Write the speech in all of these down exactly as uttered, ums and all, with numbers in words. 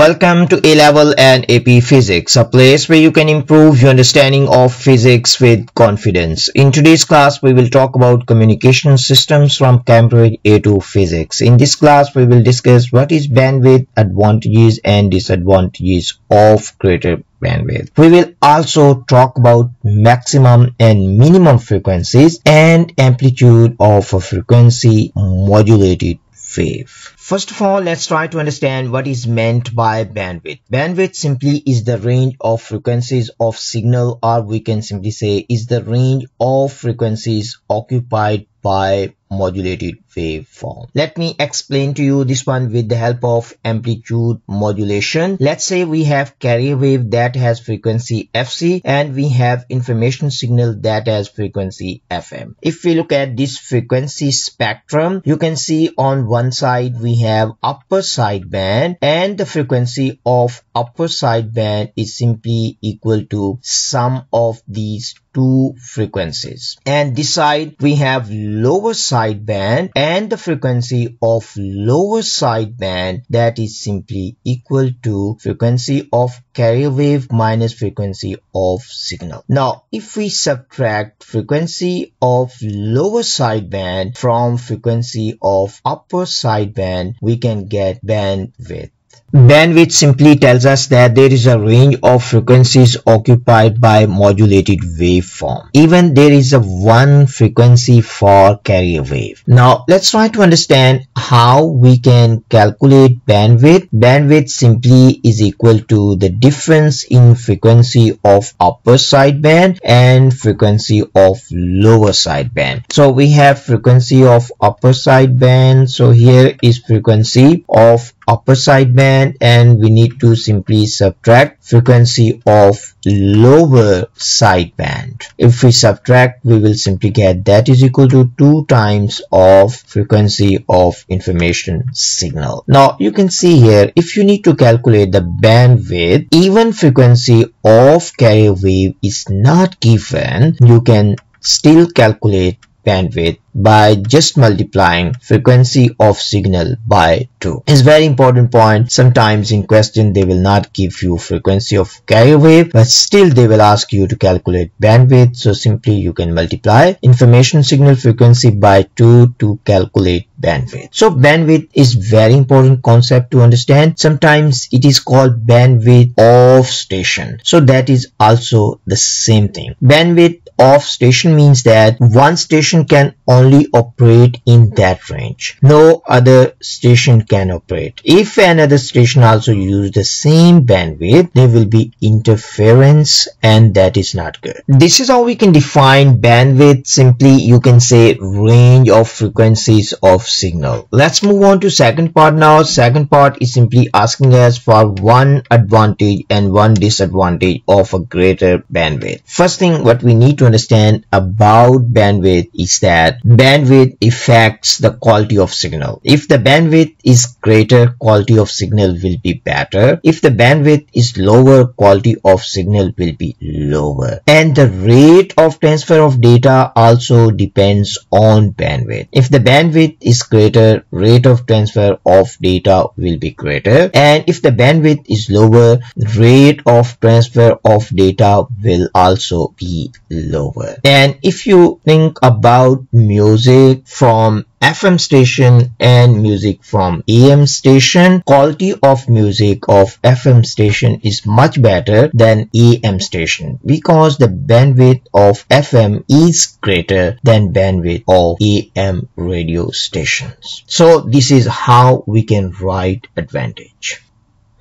Welcome to A-Level and A P Physics, a place where you can improve your understanding of physics with confidence. In today's class, we will talk about communication systems from Cambridge A two Physics. In this class, we will discuss what is bandwidth, advantages and disadvantages of greater bandwidth. We will also talk about maximum and minimum frequencies and amplitude of a frequency modulated wave. First of all, let's try to understand what is meant by bandwidth. Bandwidth simply is the range of frequencies of signal, or we can simply say is the range of frequencies occupied by modulated waveform. Let me explain to you this one with the help of amplitude modulation. Let's say we have carrier wave that has frequency F C and we have information signal that has frequency F M. If we look at this frequency spectrum, you can see on one side we have upper sideband, and the frequency of upper sideband is simply equal to sum of these two frequencies. And this side we have lower sideband, and the frequency of lower sideband that is simply equal to frequency of carrier wave minus frequency of signal. Now if we subtract frequency of lower sideband from frequency of upper sideband, we can get bandwidth. Bandwidth simply tells us that there is a range of frequencies occupied by modulated waveform. Even there is a one frequency for carrier wave. Now let's try to understand how we can calculate bandwidth. Bandwidth simply is equal to the difference in frequency of upper sideband and frequency of lower sideband. So we have frequency of upper sideband. So here is frequency of upper sideband, and we need to simply subtract frequency of lower sideband. If we subtract, we will simply get that is equal to two times of frequency of information signal. Now you can see here, if you need to calculate the bandwidth, even frequency of carrier wave is not given, you can still calculate bandwidth by just multiplying frequency of signal by two. It's a very important point. Sometimes in question they will not give you frequency of carrier wave, but still they will ask you to calculate bandwidth. So simply you can multiply information signal frequency by two to calculate bandwidth. So bandwidth is very important concept to understand. Sometimes it is called bandwidth of station. So that is also the same thing. Bandwidth of station means that one station can only operate in that range. No other station can operate. If another station also uses the same bandwidth, there will be interference, and that is not good. This is how we can define bandwidth. Simply you can say range of frequencies of signal. Let's move on to second part now. Second part is simply asking us for one advantage and one disadvantage of a greater bandwidth. First thing what we need to understand about bandwidth is that bandwidth affects the quality of signal. If the bandwidth is greater, quality of signal will be better. If the bandwidth is lower, quality of signal will be lower. And the rate of transfer of data also depends on bandwidth. If the bandwidth is greater, rate of transfer of data will be greater. And if the bandwidth is lower, rate of transfer of data will also be lower. And if you think about music from F M station and music from A M station, quality of music of F M station is much better than A M station because the bandwidth of F M is greater than bandwidth of A M radio stations. So this is how we can write advantage.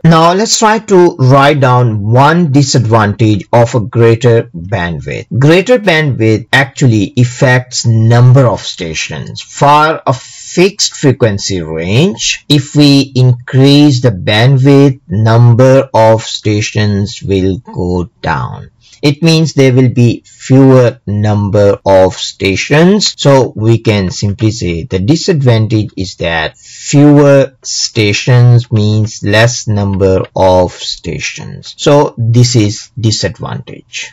Now let's try to write down one disadvantage of a greater bandwidth. Greater bandwidth actually affects number of stations. For a fixed frequency range, if we increase the bandwidth, number of stations will go down. It means there will be fewer number of stations. So we can simply say the disadvantage is that fewer stations means less number of stations. So this is disadvantage.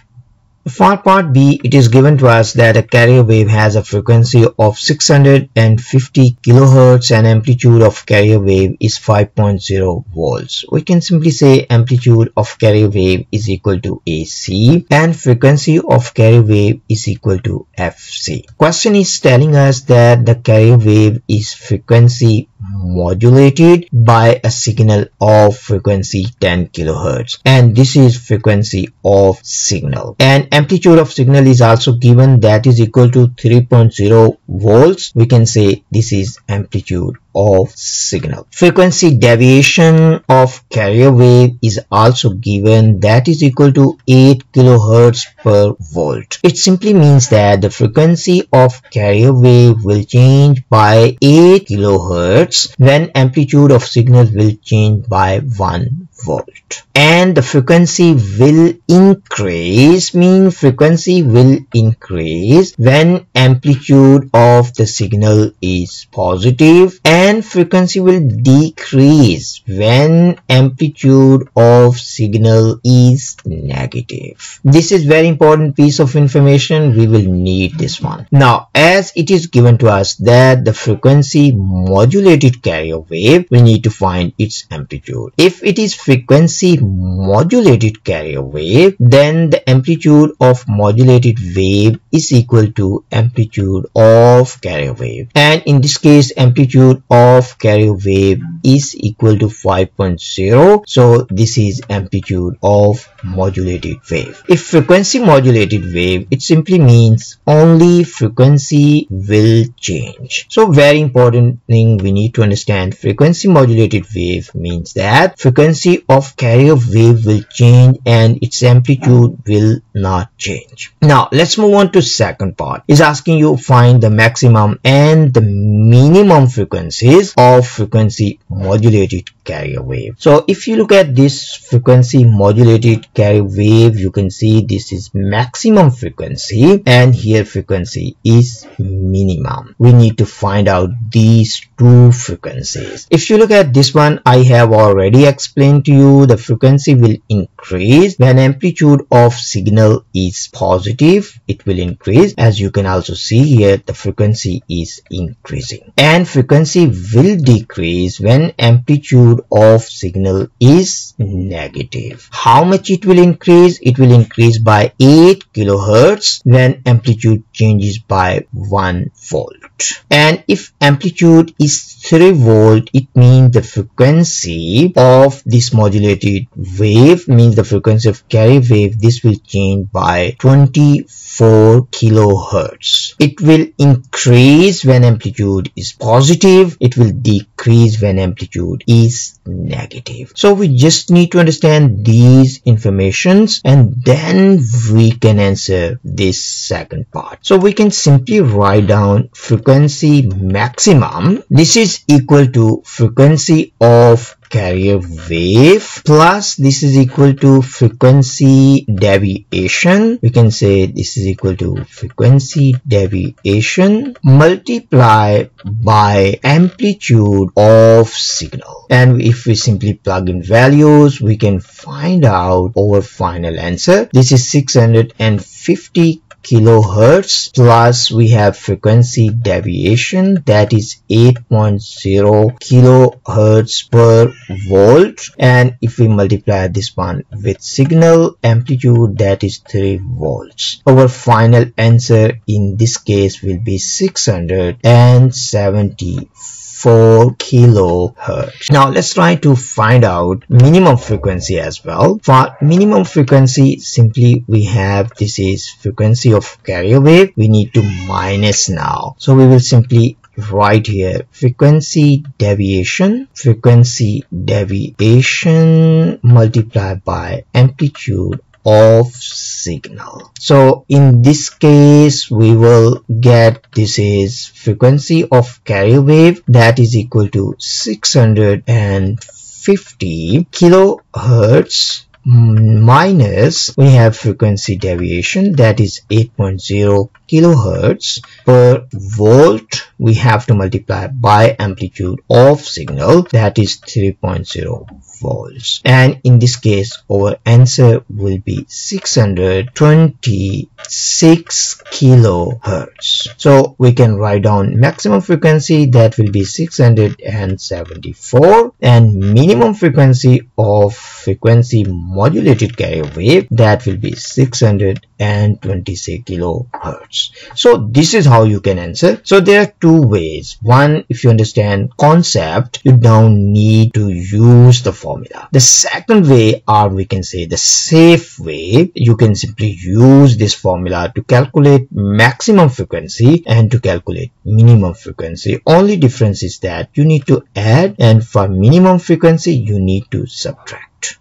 For part B, it is given to us that a carrier wave has a frequency of six hundred fifty kilohertz and amplitude of carrier wave is five point zero volts. We can simply say amplitude of carrier wave is equal to A C and frequency of carrier wave is equal to F C. Question is telling us that the carrier wave is frequency modulated by a signal of frequency ten kilohertz, and this is frequency of signal, and amplitude of signal is also given, that is equal to three point zero volts. We can say this is amplitude of signal. Frequency deviation of carrier wave is also given, that is equal to eight kilohertz per volt. It simply means that the frequency of carrier wave will change by eight kilohertz when amplitude of signal will change by one volt, and the frequency will increase, mean frequency will increase when amplitude of the signal is positive, and frequency will decrease when amplitude of signal is negative. This is very important piece of information, we will need this one. Now, as it is given to us that the frequency modulated carrier wave, we need to find its amplitude. If it is frequency modulated carrier wave, then the amplitude of modulated wave is equal to amplitude of carrier wave, and in this case amplitude of carrier wave is equal to five point zero, so this is amplitude of modulated wave. If frequency modulated wave, it simply means only frequency will change. So very important thing we need to understand, frequency modulated wave means that frequency of carrier wave will change and its amplitude will not change. Now let's move on to second part. It's asking you find the maximum and the minimum frequencies of frequency modulated carrier wave. So if you look at this frequency modulated carrier wave, you can see this is maximum frequency and here frequency is minimum. We need to find out these two frequencies. If you look at this one, I have already explained to you the frequency will increase when amplitude of signal is positive. It will increase, as you can also see here the frequency is increasing, and frequency will decrease when amplitude of signal is negative. How much it will increase? It will increase by eight kilohertz when amplitude changes by one volt, and if amplitude is three volt, it means the frequency of this modulated wave, means the frequency of carrier wave, this will change by twenty-four kilohertz. It will increase when amplitude is positive, it will decrease when amplitude is negative. So we just need to understand these informations and then we can answer this second part. So we can simply write down frequency maximum, this is equal to frequency of carrier wave plus this is equal to frequency deviation. We can say this is equal to frequency deviation multiplied by amplitude of signal, and if we simply plug in values, we can find out our final answer. This is six hundred fifty kilohertz plus we have frequency deviation, that is eight point zero kilohertz per volt, and if we multiply this one with signal amplitude, that is three volts. Our final answer in this case will be six hundred seventy-four kilohertz. Now let's try to find out minimum frequency as well. For minimum frequency, simply we have this is frequency of carrier wave, we need to minus now, so we will simply write here frequency deviation, frequency deviation multiplied by amplitude of signal. So in this case we will get this is frequency of carrier wave, that is equal to six hundred fifty kilohertz minus we have frequency deviation, that is eight point zero kilohertz per volt. We have to multiply by amplitude of signal, that is 3.0 false, and in this case our answer will be six hundred twenty-six kilohertz. So we can write down maximum frequency, that will be six hundred seventy-four, and minimum frequency of frequency modulated carrier wave, that will be six hundred twenty-six kilohertz. So this is how you can answer. So there are two ways. One, if you understand concept, you don't need to use the formula. The second way, or we can say the safe way, you can simply use this formula to calculate maximum frequency and to calculate minimum frequency. Only difference is that you need to add, and for minimum frequency you need to subtract.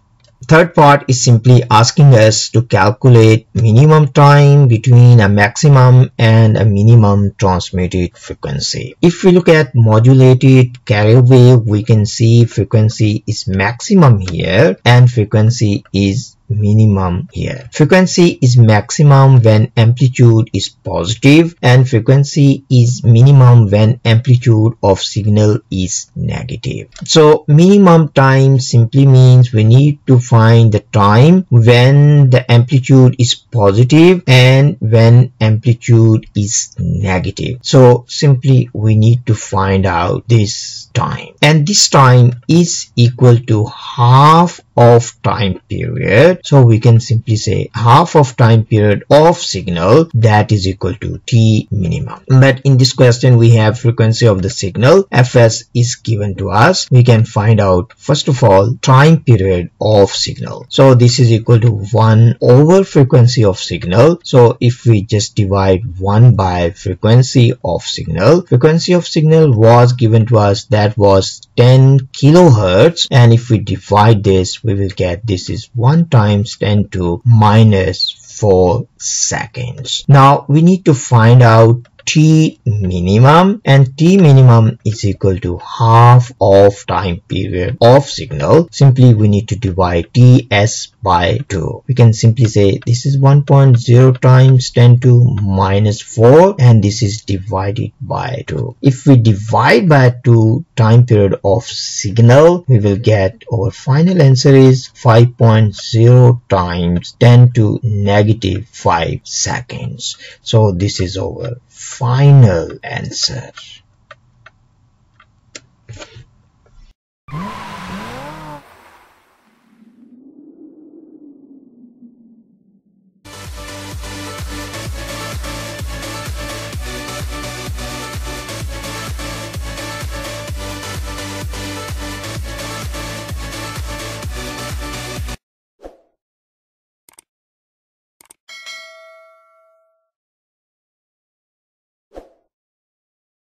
Third part is simply asking us to calculate minimum time between a maximum and a minimum transmitted frequency. If we look at modulated carrier wave, we can see frequency is maximum here and frequency is minimum here. Frequency is maximum when amplitude is positive, and frequency is minimum when amplitude of signal is negative. So minimum time simply means we need to find the time when the amplitude is positive and when amplitude is negative. So simply we need to find out this time, and this time is equal to half of time period. So we can simply say half of time period of signal, that is equal to T minimum. But in this question we have frequency of the signal, Fs is given to us. We can find out first of all time period of signal. So this is equal to one over frequency of signal. So if we just divide one by frequency of signal, frequency of signal was given to us, that was ten kilohertz, and if we divide this we will get this is one time times ten to minus four seconds. Now we need to find out T minimum, and T minimum is equal to half of time period of signal. Simply we need to divide Ts by two. We can simply say this is one point zero times ten to minus four, and this is divided by two. If we divide by two time period of signal, we will get our final answer is five point zero times ten to negative five seconds. So this is our final answer.